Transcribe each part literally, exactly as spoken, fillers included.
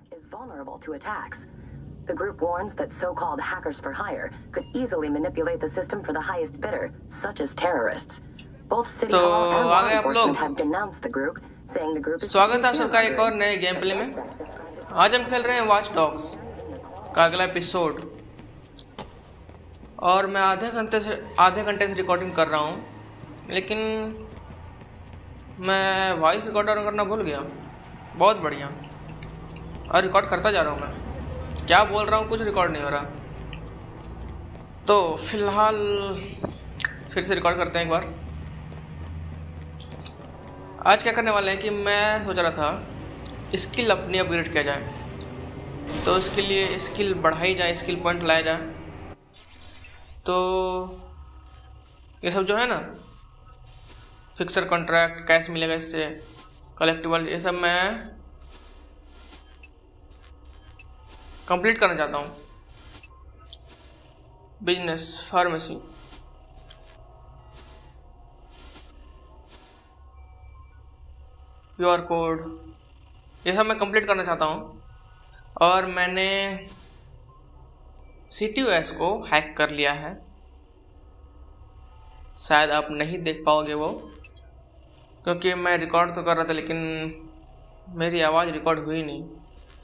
network is vulnerable to attacks. The group warns that so-called hackers for hire could easily manipulate the system for the highest bidder, such as terrorists. Both City Hall and law enforcement have denounced the group, saying the group is... स्वागत है आप सबका एक और नए game play में। आज हम खेल रहे हैं वॉच डॉग्स का अगला एपिसोड, और मैं आधे घंटे से आधे घंटे से रिकॉर्डिंग कर रहा हूँ, लेकिन मैं वॉइस रिकॉर्डर करना भूल गया। बहुत बढ़िया, और रिकॉर्ड करता जा रहा हूँ। मैं क्या बोल रहा हूँ कुछ रिकॉर्ड नहीं हो रहा, तो फिलहाल फिर से रिकॉर्ड करते हैं एक बार। आज क्या करने वाले हैं कि मैं सोच रहा था स्किल अपनी अपग्रेड किया जाए, तो उसके लिए स्किल बढ़ाई जाए, स्किल पॉइंट लाया जाए। तो ये सब जो है ना, फिक्सर कॉन्ट्रैक्ट, कैश मिलेगा इससे, कलेक्टिबल, ये सब मैं कंप्लीट करना चाहता हूँ। बिजनेस, फार्मेसी, क्यूआर कोड, ये सब मैं कंप्लीट करना चाहता हूँ। और मैंने सी टू एस को हैक कर लिया है, शायद आप नहीं देख पाओगे वो, क्योंकि मैं रिकॉर्ड तो कर रहा था लेकिन मेरी आवाज़ रिकॉर्ड हुई नहीं,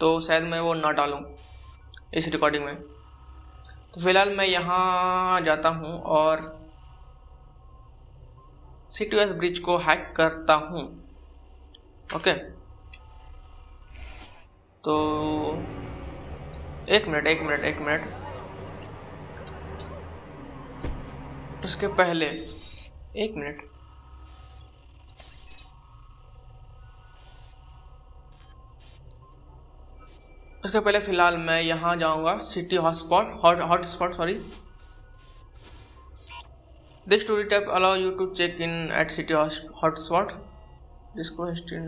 तो शायद मैं वो ना डालूँ इस रिकॉर्डिंग में। तो फिलहाल मैं यहाँ जाता हूँ और सी टू एस ब्रिज को हैक करता हूँ। ओके, तो एक मिनट एक मिनट एक मिनट उसके पहले एक मिनट उसके पहले फ़िलहाल मैं यहाँ जाऊँगा, city hotspot hot hotspot sorry this tour tap allow you to check in at city hotspot जिसको हिस्ट्री।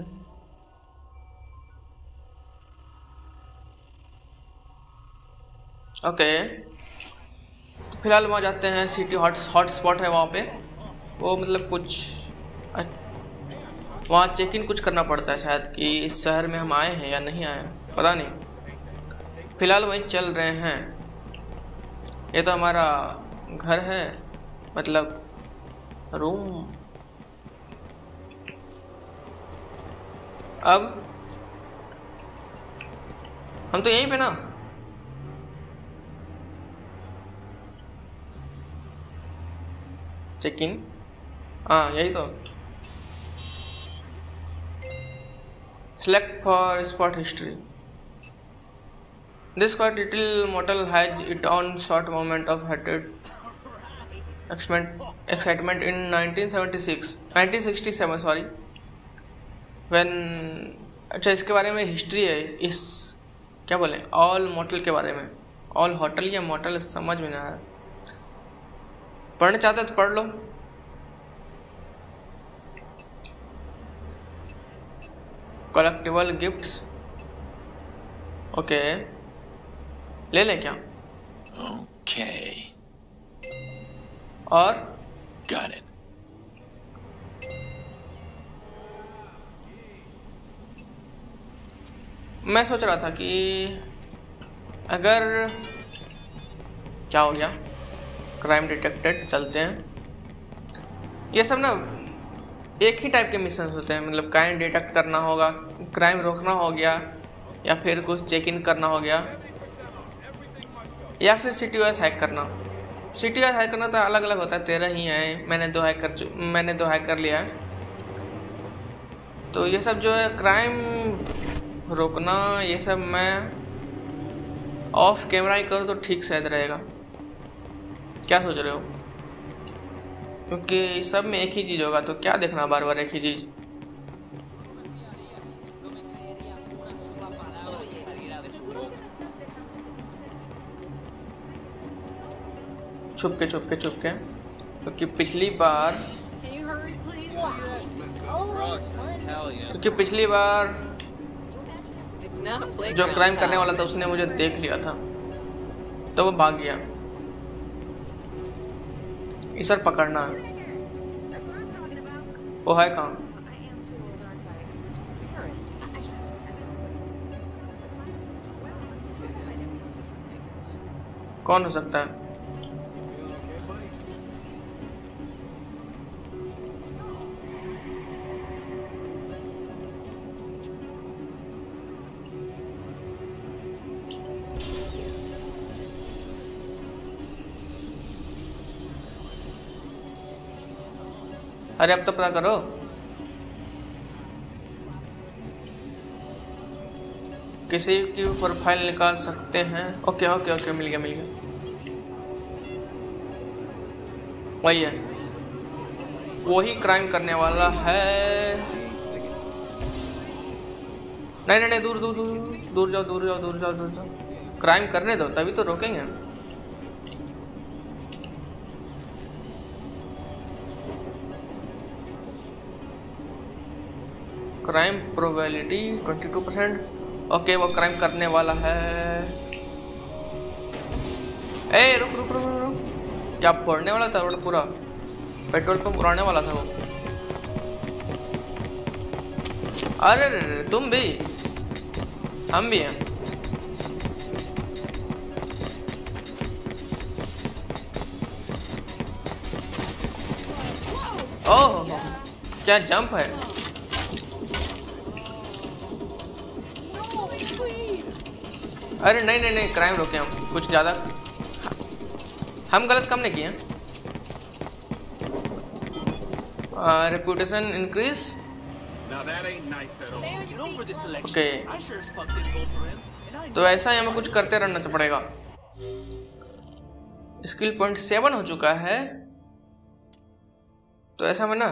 ओके, तो फिलहाल वहाँ जाते हैं, सिटी हॉट हॉटस्पॉट है वहाँ पे। वो मतलब कुछ वहाँ चेक इन कुछ करना पड़ता है शायद, कि इस शहर में हम आए हैं या नहीं आए हैं, पता नहीं। फिलहाल वहीं चल रहे हैं। ये तो हमारा घर है, मतलब रूम। अब हम तो यहीं पे ना, चेक इन, हाँ यही तो। Select for spot history, this quite little mortal has its own short moment of heated excitement in nineteen seventy-six nineteen sixty-seven sorry when अच्छा इसके बारे में हिस्ट्री है, इस क्या बोले ऑल मॉटल के बारे में, ऑल होटल या मॉटल, समझ में ना आया। पढ़ना चाहते तो पढ़ लो। कलेक्टिबल गिफ्ट्स, ओके ले लें क्या? Okay okay. और Got it. मैं सोच रहा था कि अगर क्या हो गया, क्राइम डिटेक्टेड, चलते हैं। ये सब ना एक ही टाइप के मिशन होते हैं, मतलब क्राइम डिटेक्ट करना होगा, क्राइम रोकना हो गया, या फिर कुछ चेक इन करना हो गया, या फिर सी टू एस हैक करना। सी टू एस हैक करना तो अलग अलग होता है, तेरह ही है, मैंने दो हैक कर मैंने दो हैक कर लिया है। तो ये सब जो है क्राइम रोकना, ये सब मैं ऑफ कैमरा ही करूँ तो ठीक शायद रहेगा। क्या सोच रहे हो? क्योंकि सब में एक ही चीज़ होगा, तो क्या देखना बार बार एक ही चीज़। छुपके छुपके छुपके क्योंकि पिछली बार क्योंकि पिछली बार जो क्राइम करने वाला था उसने मुझे देख लिया था, तो वो भाग गया। इस पर पकड़ना है। वो है कहाँ? कौन हो सकता है? अरे अब तो पता करो। किसी की प्रोफाइल निकाल सकते हैं। ओके ओके ओके मिल गया मिल गया। वही है, वही क्राइम करने वाला है। नहीं नहीं नहीं दूर दूर दूर दूर जाओ दूर जाओ दूर जाओ दूर जाओ। क्राइम करने दो तभी तो रोकेंगे। क्राइम प्रोबेबिलिटी बाईस परसेंट। ओके वो क्राइम करने वाला है। ए रुक रुक रुक रुक, क्या फोड़ने वाला था रोड? पूरा पेट्रोल पंप उड़ाने वाला था वो। अरे रे रे तुम भी, हम भी हैं। ओह क्या जंप है। अरे नहीं नहीं नहीं क्राइम रोके हम, कुछ ज़्यादा हम गलत कम नहीं किए। Reputation increase. ओके तो ऐसा ही हमें कुछ करते रहना पड़ेगा। स्किल पॉइंट सेवन हो चुका है तो ऐसा मैं ना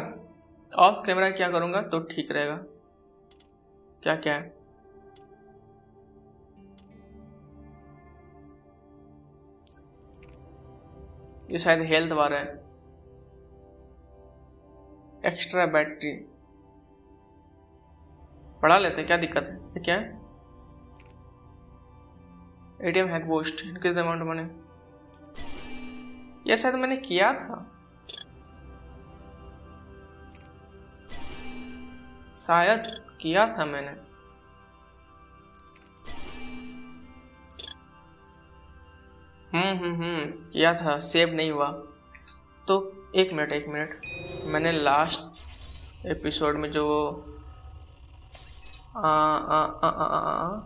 ऑफ कैमरा क्या करूँगा तो ठीक रहेगा। क्या क्या है? ये शायद हेल्थ बार है। एक्स्ट्रा बैटरी बढ़ा लेते हैं, क्या दिक्कत है? क्या है? ATM hack boost increase amount money. ये शायद मैंने किया था शायद किया था मैंने। हम्म हम्म हम्म किया था, सेव नहीं हुआ। तो एक मिनट एक मिनट, मैंने लास्ट एपिसोड में जो आ, आ, आ, आ, आ, आ।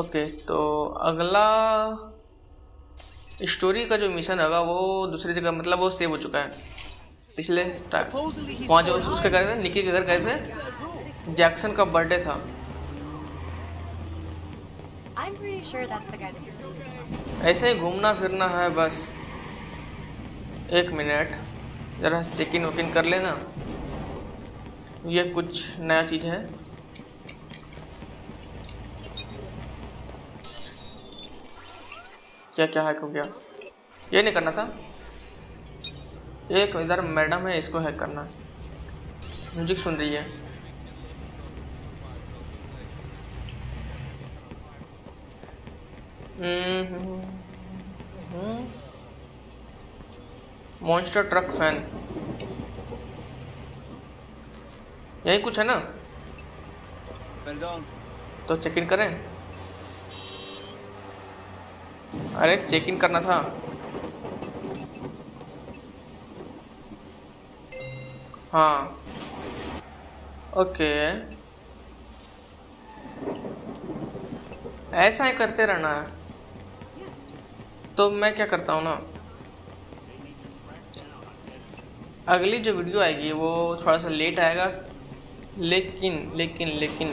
ओके तो अगला स्टोरी का जो मिशन होगा वो दूसरी जगह, मतलब वो सेव हो चुका है। पिछले वहाँ जो उसके घर थे, निकी के घर गए थे, जैक्सन का बर्थडे था। I'm pretty sure that's the guy that you're looking for. ऐसे ही घूमना फिरना है बस। एक मिनट जरा चेक इन वकिन कर लेना, ये कुछ नया चीज़ है। क्या क्या हैक हो गया? ये नहीं करना था। एक इधर मैडम है, इसको हैक करना। म्यूजिक सुन रही है। मॉन्स्टर ट्रक फैन, यही कुछ है ना? तो चेक इन करें। अरे चेक इन करना था। हाँ ओके ऐसा ही करते रहना है। तो मैं क्या करता हूँ ना, अगली जो वीडियो आएगी वो थोड़ा सा लेट आएगा, लेकिन लेकिन लेकिन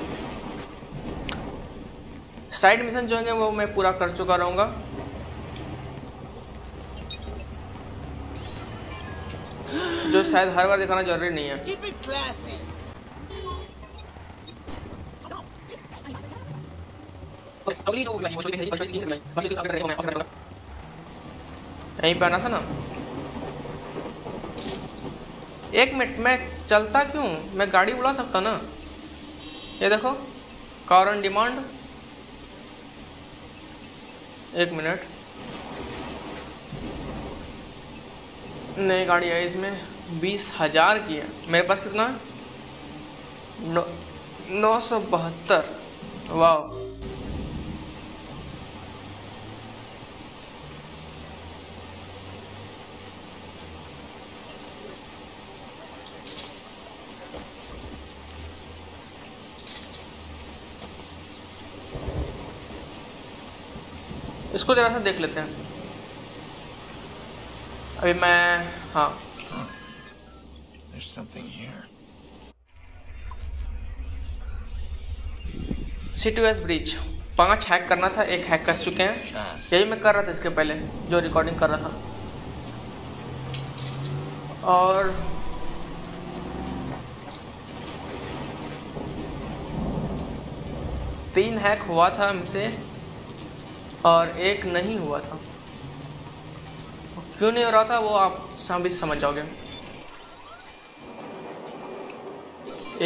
साइड मिशन जो होंगे वो मैं पूरा कर चुका रहूँगा। जो शायद हर बार दिखाना जरूरी नहीं है। यहीं पे आना था ना। एक मिनट मैं चलता क्यों, मैं गाड़ी बुला सकता ना। ये देखो कार ऑन डिमांड। एक मिनट नई गाड़ी आई, इसमें बीस हजार की है। मेरे पास कितना है? नौ नौ सौ बहत्तर। वाह इसको ज़रा सा देख लेते हैं अभी मैं। हाँ सी टू एस ब्रीच पाँच हैक करना था, एक हैक कर चुके हैं, यही मैं कर रहा था इसके पहले जो रिकॉर्डिंग कर रहा था। और तीन हैक हुआ था हमसे और एक नहीं हुआ था। क्यों नहीं हो रहा था वो आप सभी समझ जाओगे।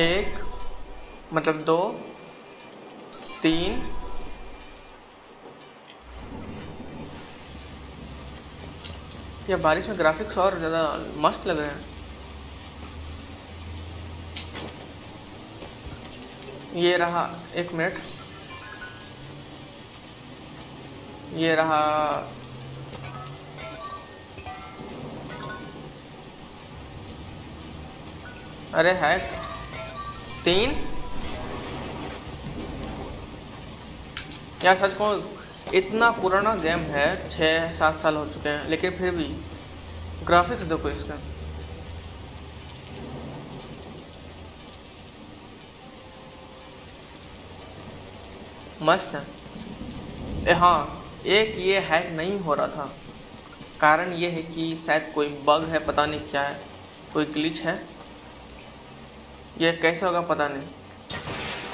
एक मतलब दो तीन या बारिश में ग्राफिक्स और ज़्यादा मस्त लग रहे हैं। ये रहा, एक मिनट, ये रहा अरे है तीन। यार सच कहूँ इतना पुराना गेम है, छः सात साल हो चुके हैं, लेकिन फिर भी ग्राफिक्स देखो इसका। मस्त है। हाँ एक ये हैक नहीं हो रहा था, कारण ये है कि शायद कोई बग है, पता नहीं क्या है, कोई ग्लिच है। ये कैसे होगा पता नहीं,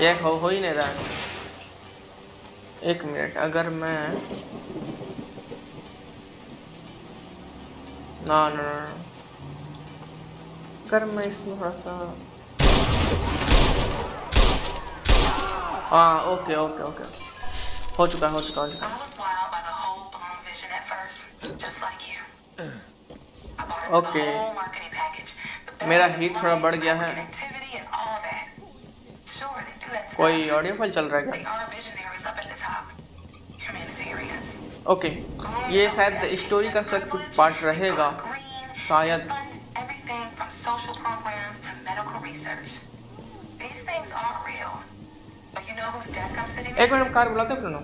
ये हो, हो ही नहीं रहा है। एक मिनट, अगर मैं ना ना, ना। अगर मैं इसमें थोड़ा सा हाँ ओके ओके ओके हो चुका हो चुका हो चुका ओके। मेरा हीट थोड़ा बढ़ गया है। कोई ऑडियो फाइल चल रहा है ओके। ये शायद स्टोरी का सब कुछ पार्ट रहेगा शायद। एक मिनट, कार बुलाते हैं।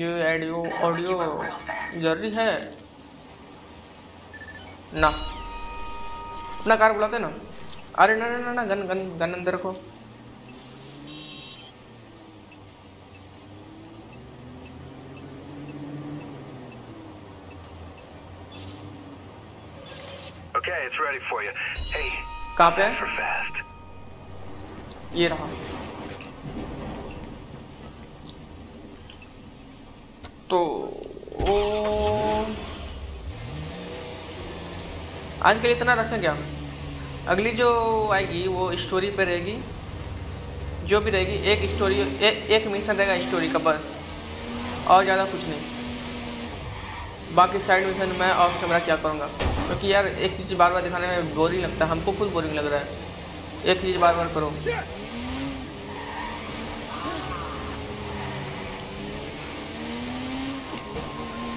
ये ऑडियो ऑडियो जरूरी है ना ना कार बुलाते ना। अरे ना ना ना, ना गन गन गन अंदर को। कहाँ पे है? ये रहा। तो ओ... आज के लिए इतना रखें क्या? अगली जो आएगी वो स्टोरी पे रहेगी, जो भी रहेगी एक स्टोरी, ए, एक मिशन रहेगा स्टोरी का बस, और ज़्यादा कुछ नहीं। बाकी साइड मिशन मैं ऑफ कैमरा क्या करूँगा, क्योंकि यार एक चीज़ बार बार दिखाने में बोरिंग लगता है, हमको खुद बोरिंग लग रहा है। एक चीज़ बार बार करो।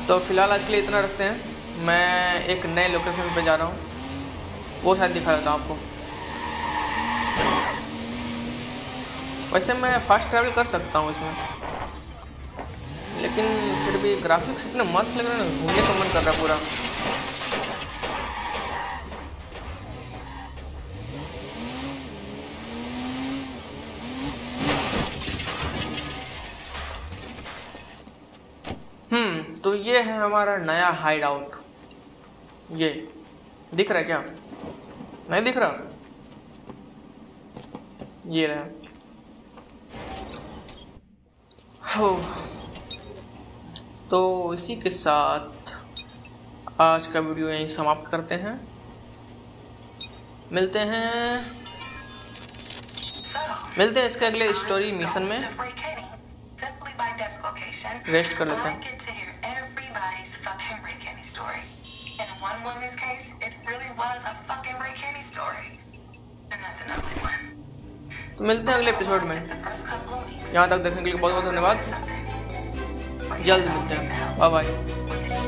तो फिलहाल आज के लिए इतना रखते हैं। मैं एक नए लोकेशन पे जा रहा हूँ, वो शायद दिखा देता हूँ आपको। वैसे मैं फास्ट ट्रैवल कर सकता हूँ इसमें, लेकिन फिर भी ग्राफिक्स इतने मस्त लग रहे हैं ना, घूमने का मन कर रहा है पूरा। तो ये है हमारा नया हाइड आउट। ये दिख रहा है क्या? नहीं दिख रहा। ये रहा। हो तो इसी के साथ आज का वीडियो यहीं समाप्त करते हैं। मिलते हैं मिलते हैं इसके अगले स्टोरी मिशन में। रेस्ट कर लेते हैं। तो मिलते हैं अगले एपिसोड में। यहाँ तक देखने के लिए बहुत बहुत धन्यवाद। जल्द मिलते हैं। Bye bye.